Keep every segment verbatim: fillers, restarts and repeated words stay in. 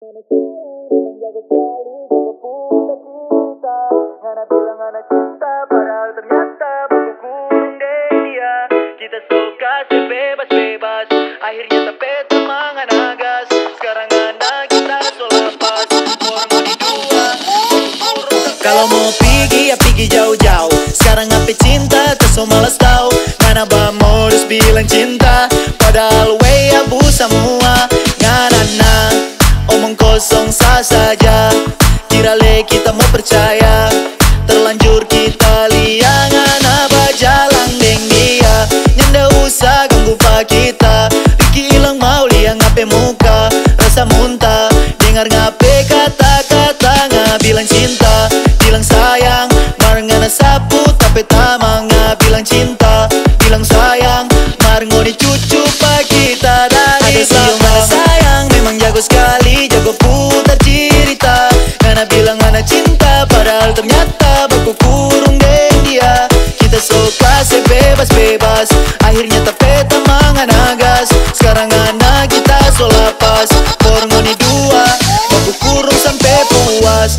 Kalau mau pergi ya pergi jauh-jauh. Sekarang apa cinta terus malas tahu. Mana ba modus bilang cinta, padahal we abu semua. Ngarana omong kosong sah saja. Kira le kita mau percaya, terlanjur kita liangan apa jalan deng dia. Nyenda usah ganggu pak kita. Riki hilang mau liang ngape muka, rasa muntah. Dengar ngape kata-kata ngabilang cinta. Bilang sayang, bareng ngana sapu tapi tamang nga bilang cinta. Bilang sayang, bareng ngoni cucu pa kita dari Sabang. Ada ngana sayang, memang jago sekali, jago putar cerita. Ngana bilang ngana cinta, padahal ternyata baku kurung deh dia. Kita suka sebebas-bebas, akhirnya tapi tamang ngana gas. Sekarang ngana kita so lapas, por ngoni dua, baku kurung sampai puas.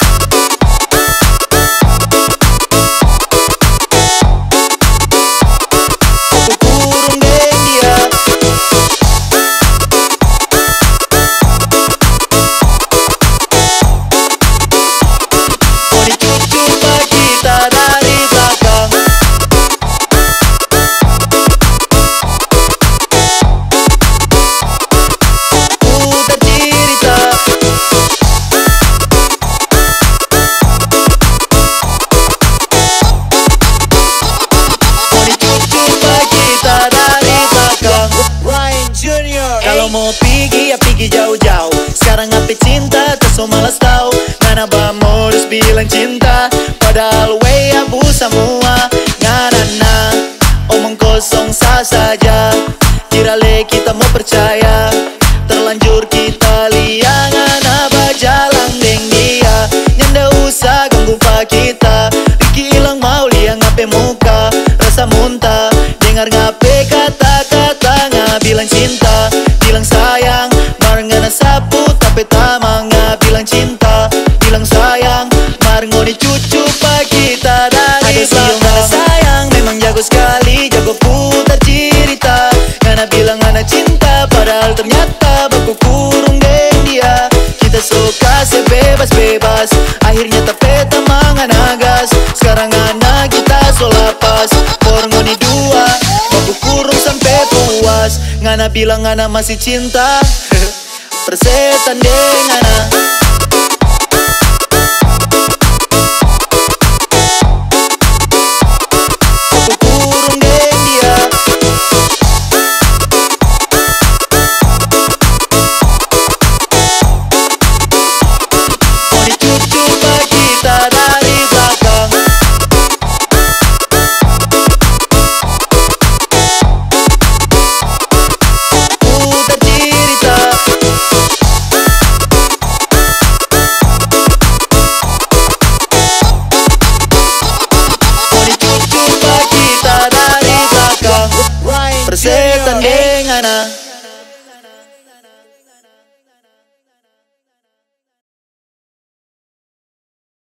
Aku kurung deh dia. Kau dicucu pak kita dari belakang. Kalau mau pergi ya pergi jauh-jauh. Sekarang apa cinta terus malas tahu. Mana ba modus bilang cinta, padahal we abu semua. Ngarana omong kosong sah saja. Kira le kita mau percaya, terlanjur kita liangan apa jalan deng dia. Nyenda usah ganggu pak kita. Riki hilang mau liang ngape muka, rasa muntah. Dengar ngape kata-kata ngabilang cinta. Bilang sayang, bareng ngana sapu tapi tamang nga bilang cinta. Bilang sayang, bareng ngoni cucu pak kita dari Sabang. Ada ngana sayang, memang jago sekali, jago putar cerita. Ngana bilang ngana cinta, padahal ternyata baku kurung deh dia. Kita suka sebebas-bebas, akhirnya tapi tamang ngana gas. Sekarang ngana kita so lapas, por ngoni dua, baku kurung sampai puas. Ngana bilang ngana masih cinta, persetan deh ngana. Aku kurung deh dia. Kau dicucu pak kita dari belakang. Putar cerita. Kau dicucu pak kita dari belakang. Persetan deh ngana.